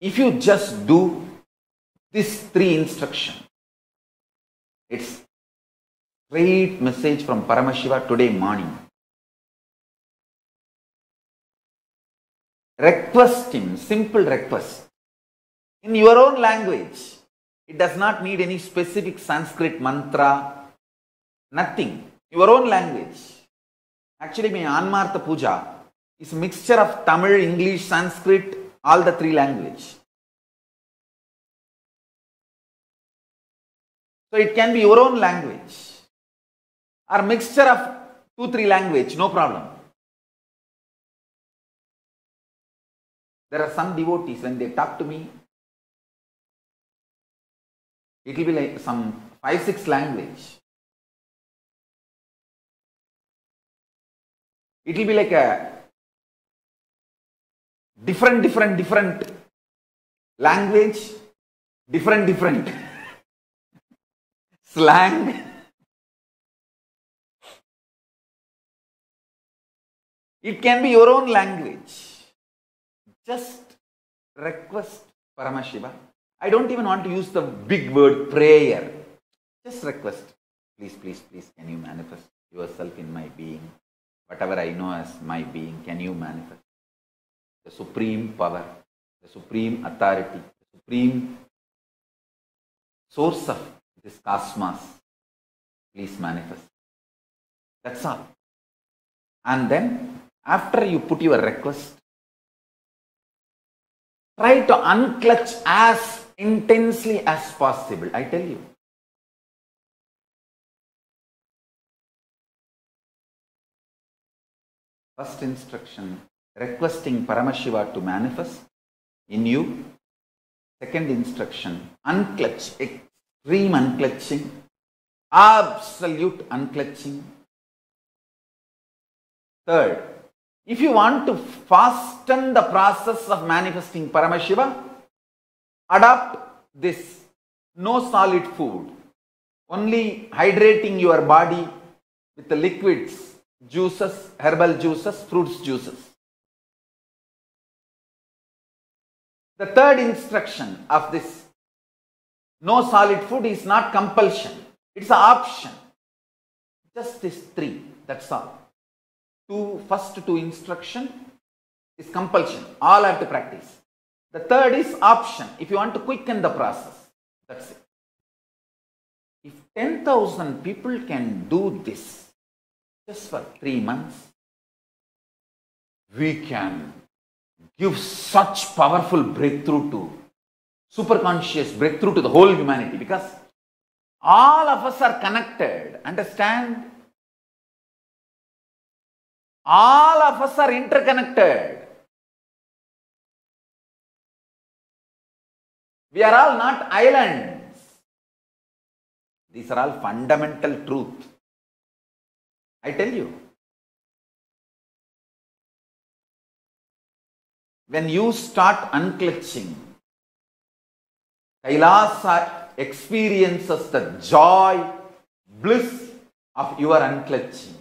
if you just do these three instructions, it's great message from Paramashiva today morning. Request him, simple request, in your own language. It does not need any specific Sanskrit mantra, nothing. Your own language. Actually, my Anmartha Puja is a mixture of Tamil, English, Sanskrit, all the three languages. So it can be your own language or mixture of 2-3 language, no problem. There are some devotees, when they talk to me, it will be like some 5-6 language. It will be like a different language, different slang. It can be your own language. Just request Paramashiva. I don't even want to use the big word prayer. Just request, please, please, please, can you manifest yourself in my being? Whatever I know as my being, can you manifest? The supreme power, the supreme authority, the supreme source of this cosmos, please manifest. That's all. And then, after you put your request, try to unclutch as intensely as possible. I tell you. First instruction, requesting Paramashiva to manifest in you. Second instruction, unclutch, extreme unclutching, absolute unclutching. Third, if you want to fasten the process of manifesting Paramashiva, adopt this, no solid food, only hydrating your body with the liquids, juices, herbal juices, fruits juices. The third instruction of this no solid food is not compulsion, it's an option. Just these three, that's all. First two instruction is compulsion, all have to practice. The third is option, if you want to quicken the process, that's it. If 10,000 people can do this, just for 3 months, we can give such powerful breakthrough to superconscious breakthrough to the whole humanity, because all of us are connected. Understand? All of us are interconnected. We are all not islands. These are all fundamental truths. I tell you, when you start unclutching, Kailaasa experiences the joy, bliss of your unclutching.